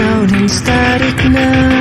out and started now.